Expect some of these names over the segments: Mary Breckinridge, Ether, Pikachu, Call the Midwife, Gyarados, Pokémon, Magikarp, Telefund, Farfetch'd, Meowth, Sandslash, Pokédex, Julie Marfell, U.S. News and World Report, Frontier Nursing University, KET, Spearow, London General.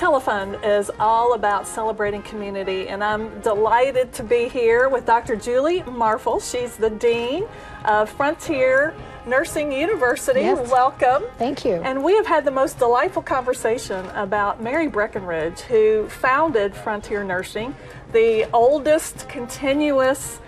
Telefund is all about celebrating community, and I'm delighted to be here with Dr. Julie Marfell. She's the Dean of Frontier Nursing University. Yes. Welcome. Thank you. And we have had the most delightful conversation about Mary Breckinridge, who founded Frontier Nursing, the oldest continuous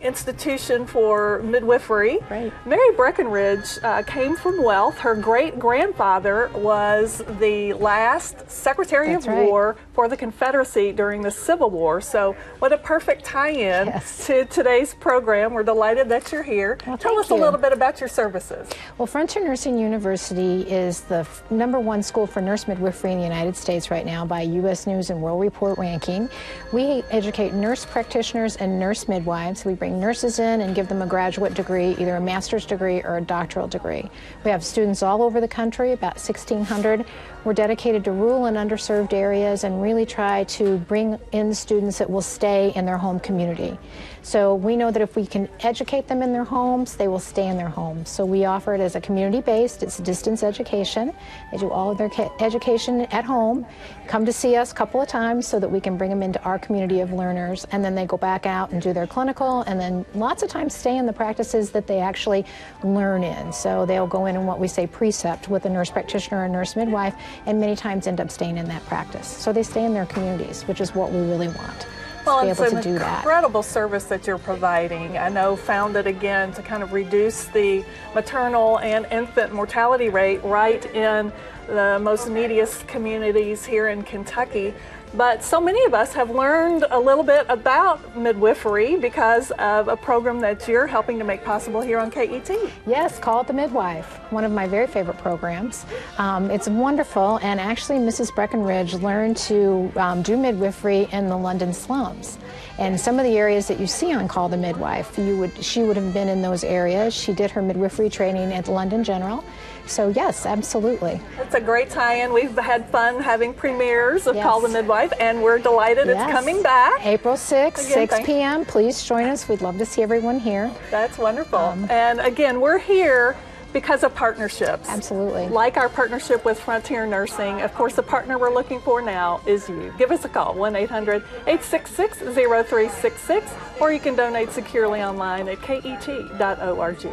institution for midwifery. Right. Mary Breckinridge came from wealth. Her great-grandfather was the last Secretary of War for the Confederacy during the Civil War. So what a perfect tie-in to today's program. We're delighted that you're here. Well, tell us a little bit about your services. Well, Frontier Nursing University is the #1 school for nurse midwifery in the United States right now by U.S. News and World Report ranking. We educate nurse practitioners and nurse midwives. We bring nurses in and give them a graduate degree, either a master's degree or a doctoral degree. We have students all over the country, about 1,600. We're dedicated to rural and underserved areas and really try to bring in students that will stay in their home community. So we know that if we can educate them in their homes, they will stay in their homes. So we offer it as a community-based, it's distance education. They do all of their education at home, come to see us a couple of times so that we can bring them into our community of learners, and then they go back out and do their clinical, and then lots of times stay in the practices that they actually learn in. So they'll go in what we say precept with a nurse practitioner or nurse midwife, and many times end up staying in that practice. So they stay in their communities, which is what we really want. Well, it's an incredible service that you're providing. I know founded again to kind of reduce the maternal and infant mortality rate right in the most neediest communities here in Kentucky. But so many of us have learned a little bit about midwifery because of a program that you're helping to make possible here on KET. Yes, Call the Midwife, one of my very favorite programs. It's wonderful, and actually Mrs. Breckinridge learned to do midwifery in the London slums. And some of the areas that you see on Call the Midwife, she would have been in those areas. She did her midwifery training at the London General. So yes, absolutely. It's a great tie-in. We've had fun having premieres of Call the Midwife, and we're delighted it's coming back. April 6th, 6 p.m. Please join us. We'd love to see everyone here. That's wonderful. And again, we're here because of partnerships. Absolutely. Like our partnership with Frontier Nursing. Of course, the partner we're looking for now is you. Give us a call, 1-800-866-0366, or you can donate securely online at ket.org.